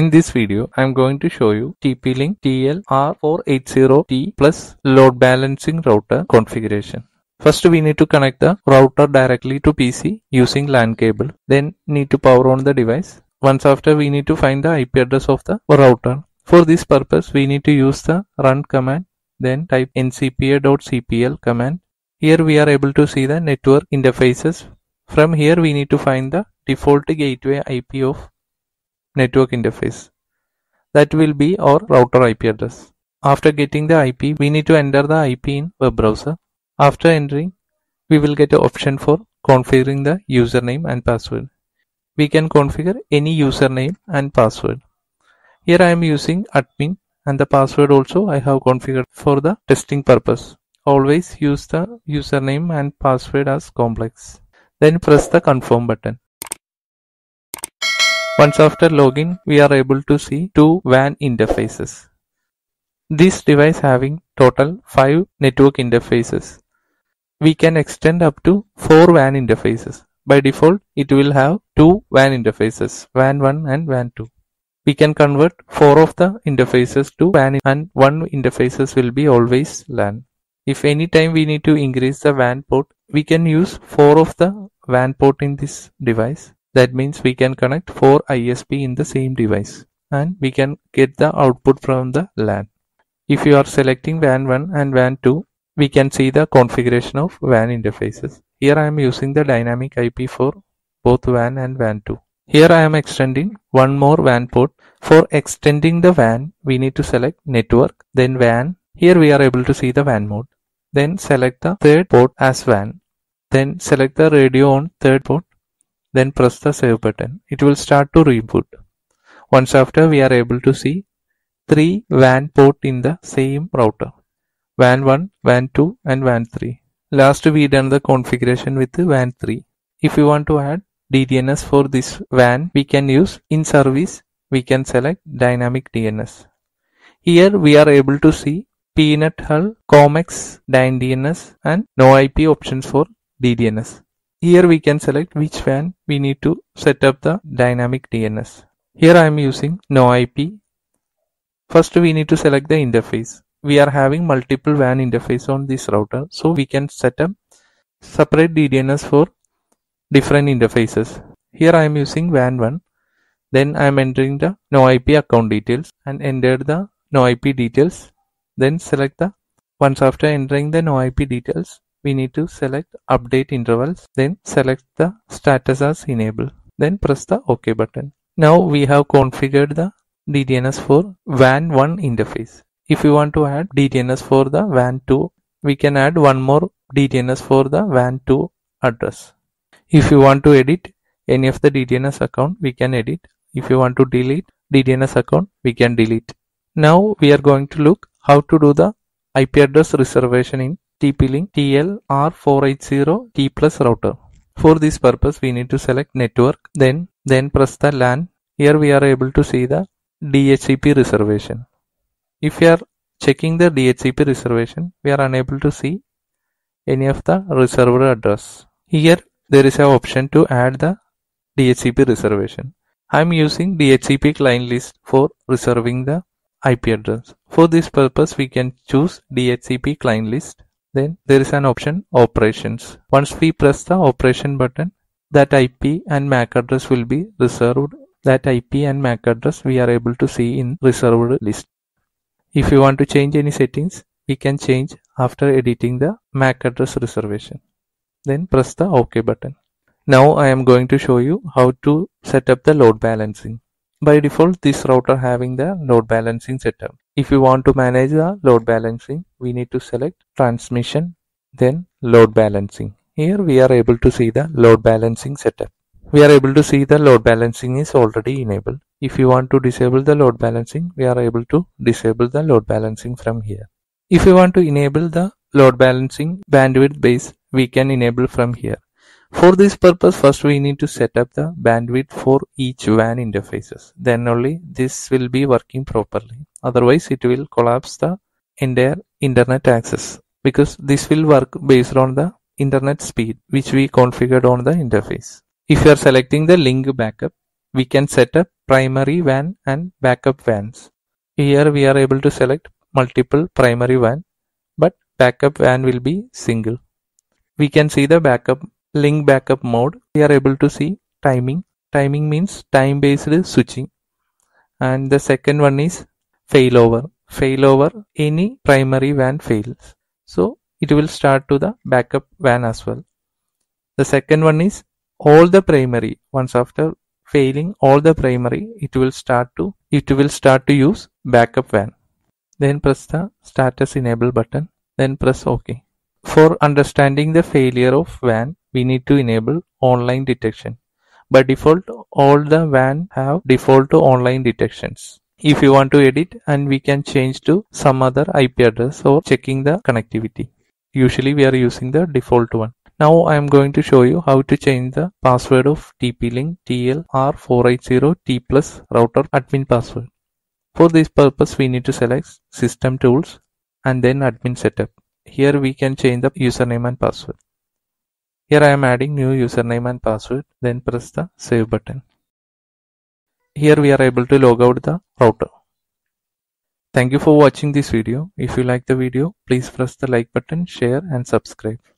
In this video, I am going to show you TP-Link TL-R480T+ load balancing router configuration. First, we need to connect the router directly to PC using LAN cable. Then, need to power on the device. Once after, we need to find the IP address of the router. For this purpose, we need to use the run command. Then type ncpa.cpl command. Here we are able to see the network interfaces. From here, we need to find the default gateway IP of network interface. That will be our router IP address. After getting the IP, we need to enter the IP in web browser. After entering, we will get an option for configuring the username and password. We can configure any username and password. Here I am using admin, and the password also I have configured for the testing purpose. Always use the username and password as complex. Then press the confirm button. Once after login, we are able to see two WAN interfaces. This device having total 5 network interfaces. We can extend up to 4 WAN interfaces. By default, it will have 2 WAN interfaces, WAN 1 and WAN 2. We can convert 4 of the interfaces to WAN, and 1 interfaces will be always LAN. If any time we need to increase the WAN port, we can use 4 of the WAN port in this device. That means we can connect 4 ISP in the same device, and we can get the output from the LAN. If you are selecting WAN 1 and WAN 2, we can see the configuration of WAN interfaces. Here I am using the dynamic IP for both WAN and WAN 2. Here I am extending one more WAN port. For extending the WAN, we need to select network, then WAN. Here we are able to see the WAN mode. Then select the third port as WAN. Then select the radio on third port. Then press the save button. It will start to reboot. Once after, we are able to see 3 WAN port in the same router. WAN 1, WAN 2 and WAN 3. Last we done the configuration with the WAN 3. If you want to add DDNS for this WAN, we can use in service. We can select dynamic DNS. Here we are able to see Peanut Hull, Comex, DynDNS and NoIP options for DDNS. Here we can select which WAN we need to set up the dynamic DNS. Here I am using NoIP. First we need to select the interface. We are having multiple WAN interface on this router, so we can set up separate DDNS for different interfaces. Here I am using WAN 1. Then I am entering the NoIP account details and enter the NoIP details. Then select the, once after entering the NoIP details, we need to select update intervals. Then select the status as enable. Then press the OK button. Now we have configured the DDNS for WAN 1 interface. If you want to add DDNS for the WAN 2, we can add one more DDNS for the WAN 2 address. If you want to edit any of the DDNS account, we can edit. If you want to delete DDNS account, we can delete. Now we are going to look how to do the IP address reservation in TP-Link TL-R480T+ router. For this purpose, we need to select network, then press the LAN. Here we are able to see the DHCP reservation. If you are checking the DHCP reservation, we are unable to see any of the reserver address. Here there is an option to add the DHCP reservation. I am using DHCP client list for reserving the IP address. For this purpose, we can choose DHCP client list. Then there is an option operations. Once we press the operation button, that IP and MAC address will be reserved. That IP and MAC address we are able to see in reserved list. If you want to change any settings, we can change after editing the MAC address reservation. Then press the OK button. Now I am going to show you how to set up the load balancing. By default, this router having the load balancing setup. If you want to manage the load balancing, we need to select transmission, then load balancing. Here we are able to see the load balancing setup. We are able to see the load balancing is already enabled. If you want to disable the load balancing, we are able to disable the load balancing from here. If you want to enable the load balancing bandwidth base, we can enable from here. For this purpose, first we need to set up the bandwidth for each WAN interfaces. Then only this will be working properly. Otherwise, it will collapse the entire internet access, because this will work based on the internet speed which we configured on the interface. If you are selecting the link backup, we can set up primary WAN and backup WANs. Here we are able to select multiple primary WAN, but backup WAN will be single. We can see the backup link backup mode. We are able to see timing. Timing means time based switching. And the second one is failover. Failover, any primary WAN fails, so it will start to the backup WAN as well. The second one is all the primary, once after failing all the primary, it will start to use backup WAN. Then press the status enable button, then press OK. For understanding the failure of WAN, we need to enable online detection. By default, all the WAN have default to online detections. If you want to edit, and we can change to some other IP address or checking the connectivity. Usually we are using the default one. Now I am going to show you how to change the password of TP-Link TL-R480T+ router admin password. For this purpose, we need to select System Tools and then Admin Setup. Here we can change the username and password. Here I am adding new username and password, then press the Save button. Here we are able to log out the router. Thank you for watching this video. If you like the video, please press the like button, share and subscribe.